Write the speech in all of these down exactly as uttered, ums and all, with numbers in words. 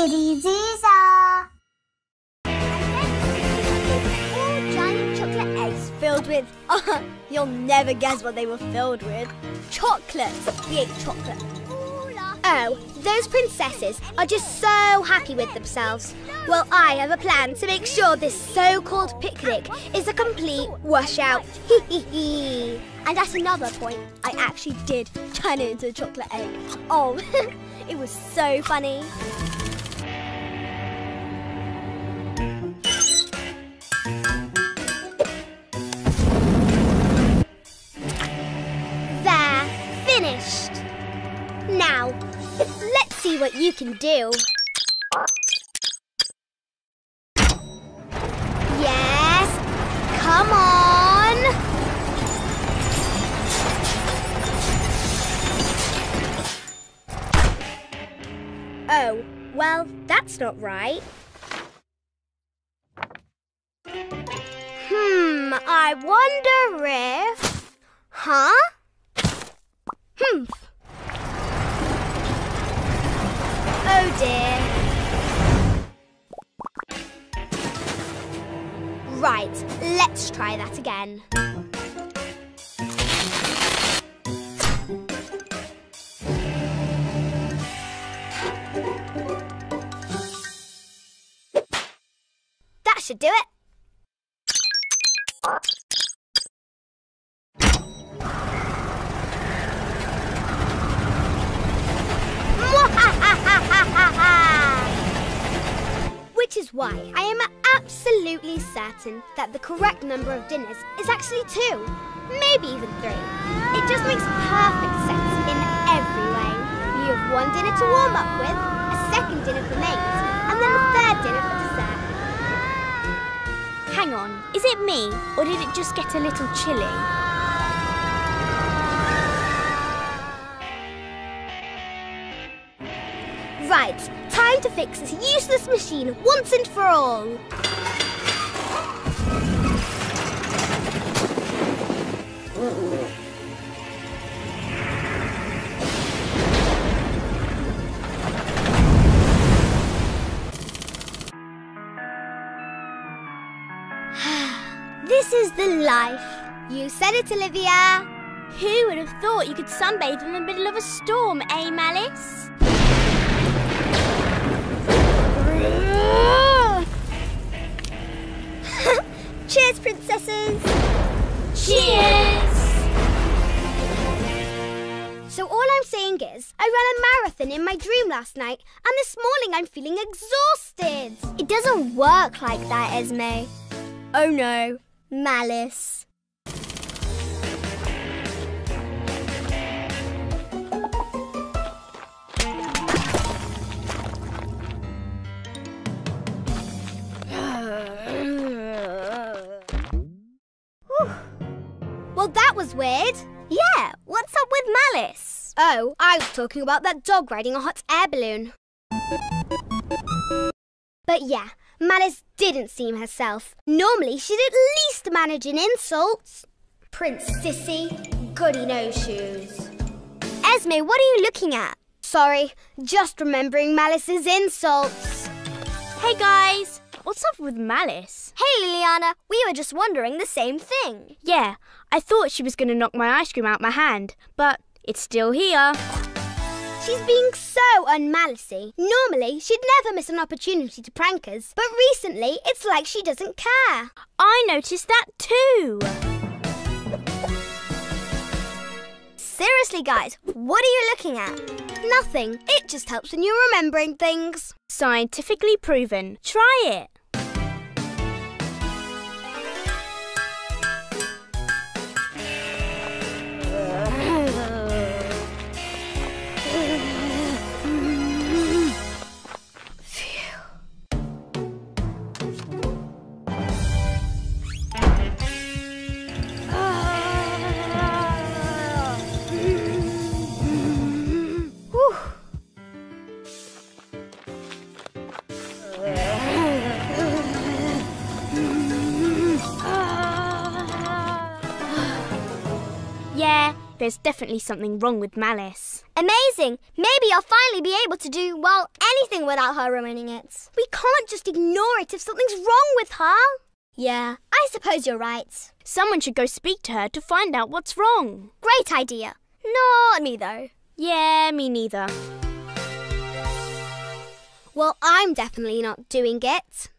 Kitty Ziza. Four giant chocolate eggs filled with... Uh, you'll never guess what they were filled with. Chocolate. We ate chocolate. Oh, those princesses are just so happy with themselves. Well, I have a plan to make sure this so-called picnic is a complete washout. Hee hee hee. And at another point, I actually did turn into a chocolate egg. Oh, it was so funny. There, finished. Now, let's see what you can do. Yes, come on. Oh, well, that's not right. Hmm, I wonder if... Huh? Humph. Oh dear. Right, let's try that again. That should do it. Which is why I am absolutely certain that the correct number of dinners is actually two, maybe even three. It just makes perfect sense in every way. You have one dinner to warm up with, a second dinner for mates, and then a third dinner for dessert. Hang on, is it me, or did it just get a little chilly? Right, time to fix this useless machine once and for all. This is the life. You said it, Olivia. Who would have thought you could sunbathe in the middle of a storm, eh, Malice? Cheers, princesses! Cheers! So all I'm saying is, I ran a marathon in my dream last night, and this morning I'm feeling exhausted. It doesn't work like that, Esme. Oh no, Malice. Well, that was weird. Yeah, what's up with Malice? Oh, I was talking about that dog riding a hot air balloon. But yeah, Malice didn't seem herself. Normally, she'd at least manage an insult. Prince Sissy, goody no-shoes. Esme, what are you looking at? Sorry, just remembering Malice's insults. Hey, guys. What's up with Malice? Hey, Liliana, we were just wondering the same thing. Yeah, I thought she was going to knock my ice cream out my hand, but it's still here. She's being so un-Malicey. Normally, she'd never miss an opportunity to prank us, but recently, it's like she doesn't care. I noticed that too. Seriously, guys, what are you looking at? Nothing. It just helps when you're remembering things. Scientifically proven. Try it. There's definitely something wrong with Malice. Amazing! Maybe I'll finally be able to do, well, anything without her ruining it. We can't just ignore it if something's wrong with her. Yeah, I suppose you're right. Someone should go speak to her to find out what's wrong. Great idea. Not me, though. Yeah, me neither. Well, I'm definitely not doing it.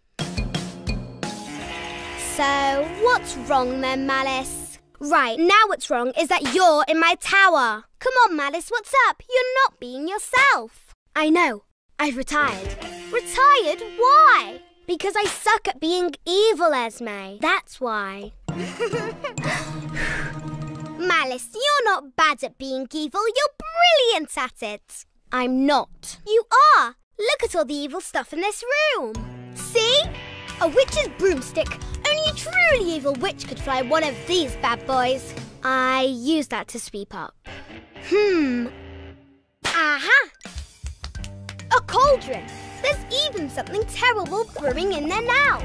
So, what's wrong then, Malice? Right, now what's wrong is that you're in my tower. Come on, Malice, what's up? You're not being yourself. I know. I've retired. Retired? Why? Because I suck at being evil, Esme. That's why. Malice, you're not bad at being evil. You're brilliant at it. I'm not. You are. Look at all the evil stuff in this room. See? A witch's broomstick. Only a truly evil witch could fly one of these bad boys. I use that to sweep up. Hmm. Aha! A cauldron. There's even something terrible brewing in there now.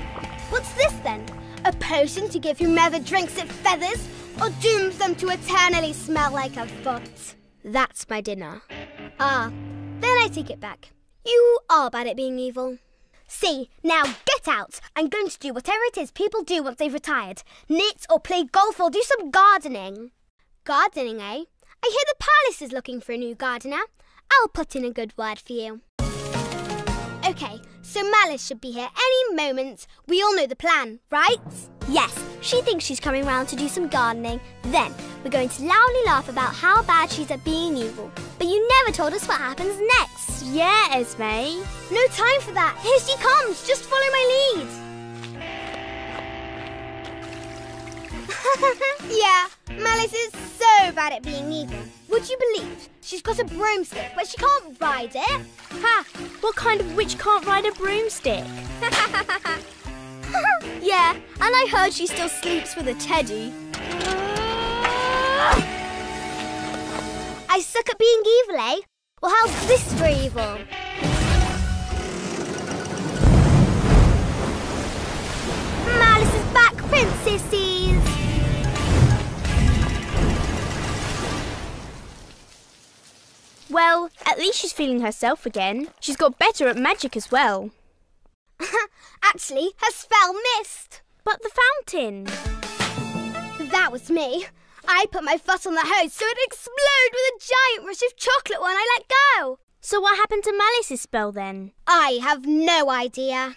What's this then? A potion to give whomever drinks it feathers or dooms them to eternally smell like a foot. That's my dinner. Ah, then I take it back. You are bad at being evil. See, now get out. I'm going to do whatever it is people do once they've retired. Knit or play golf or do some gardening. Gardening, eh? I hear the palace is looking for a new gardener. I'll put in a good word for you. Okay, so Malice should be here any moment. We all know the plan, right? Yes, she thinks she's coming round to do some gardening. Then we're going to loudly laugh about how bad she's at being evil. But you never told us what happens next. Yeah, Esme. No time for that. Here she comes. Just follow my lead. Yeah, Malice is so bad at being evil. Would you believe she's got a broomstick, but she can't ride it? Ha! What kind of witch can't ride a broomstick? Yeah, and I heard she still sleeps with a teddy. I suck at being evil, eh? Well, how's this for evil? Malice is back, princesses! Well, at least she's feeling herself again. She's got better at magic as well. Actually, her spell missed. But the fountain. That was me. I put my foot on the hose so it exploded with a giant rush of chocolate when I let go. So what happened to Malice's spell then? I have no idea.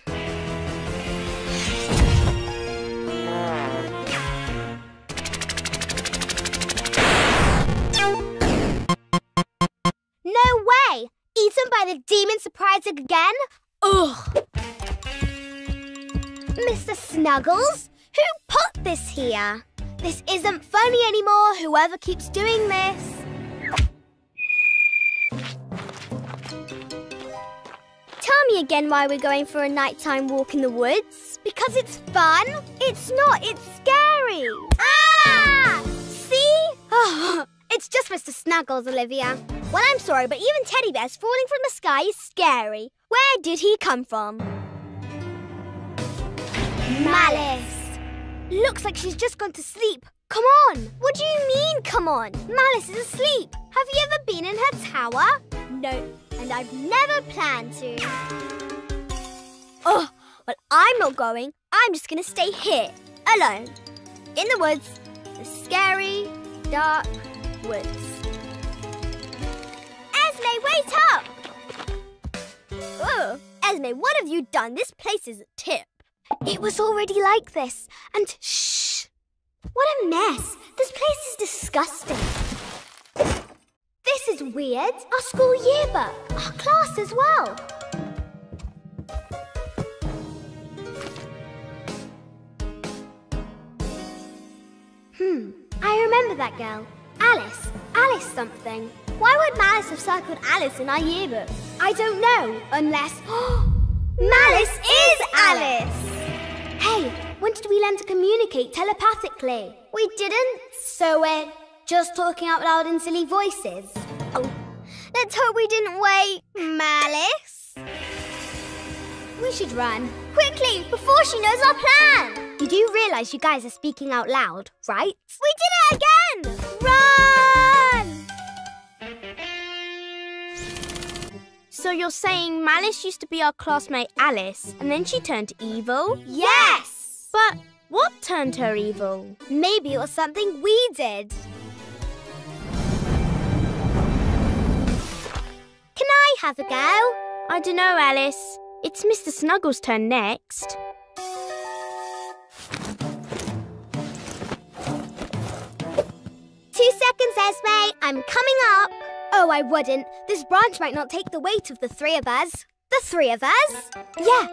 No way! Eaten by the demon surprise again? Ugh! Mister Snuggles, who put this here? This isn't funny anymore, whoever keeps doing this. Tell me again why we're going for a nighttime walk in the woods. Because it's fun? It's not, it's scary. Ah! See? Oh, it's just Mister Snuggles, Olivia. Well, I'm sorry, but even teddy bears falling from the sky is scary. Where did he come from? Malice! Looks like she's just gone to sleep. Come on! What do you mean, come on? Malice is asleep. Have you ever been in her tower? No, and I've never planned to. Oh, well, I'm not going. I'm just going to stay here, alone, in the woods, the scary, dark woods. Esme, wait up! Oh, Esme, what have you done? This place is a tip. It was already like this, and shh! What a mess! This place is disgusting. This is weird. Our school yearbook, our class as well. Hmm, I remember that girl. Alice. Alice something. Why would Malice have circled Alice in our yearbook? I don't know, unless... Malice is Alice! Hey, when did we learn to communicate telepathically? We didn't, so we're just talking out loud in silly voices. Oh, let's hope we didn't wake Malice. We should run. Quickly, before she knows our plan! You do realise you guys are speaking out loud, right? We did it again! Run! So you're saying Malice used to be our classmate Alice, and then she turned evil? Yes! But what turned her evil? Maybe it was something we did. Can I have a go? I don't know, Alice. It's Mister Snuggles' turn next. Two seconds, Esme. I'm coming up. Oh, I wouldn't. This branch might not take the weight of the three of us. The three of us? Yeah.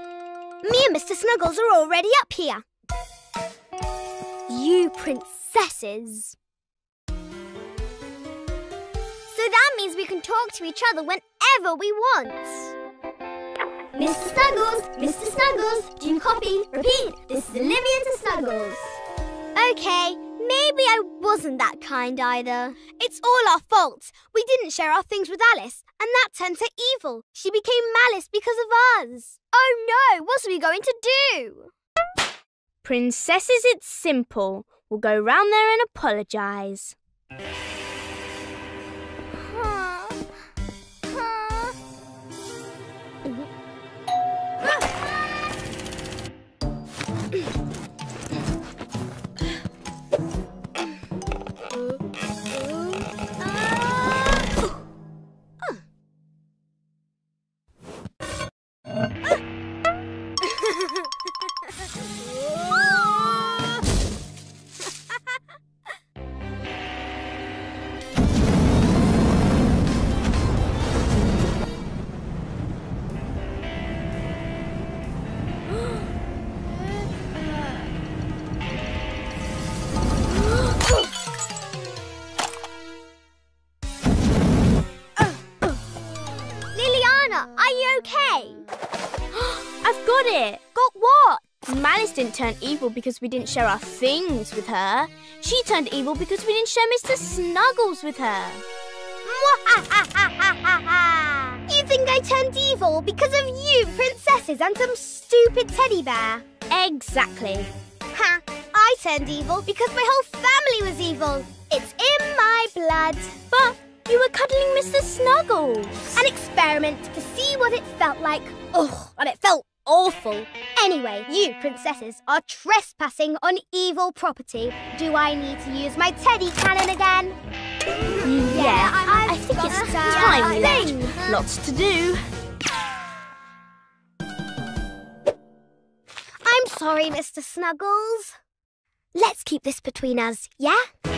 Me and Mister Snuggles are already up here. You princesses. So that means we can talk to each other whenever we want. Mister Snuggles, Mister Snuggles, do you copy? Repeat, this is Olivia to Snuggles. Okay, maybe I wasn't that kind either. It's all our fault. We didn't share our things with Alice, and that turned her evil. She became Malice because of us. Oh no, what are we going to do? Princesses, it's simple. We'll go round there and apologise. Didn't turn evil because we didn't share our things with her. She turned evil because we didn't share Mister Snuggles with her. You think I turned evil because of you, princesses, and some stupid teddy bear? Exactly. Ha! I turned evil because my whole family was evil. It's in my blood. But you were cuddling Mister Snuggles. An experiment to see what it felt like. Ugh, and it felt awful. Anyway, you princesses are trespassing on evil property. Do I need to use my teddy cannon again? Yeah, yeah I, I think it's time. Thing. Lots to do. I'm sorry, Mister Snuggles. Let's keep this between us, yeah?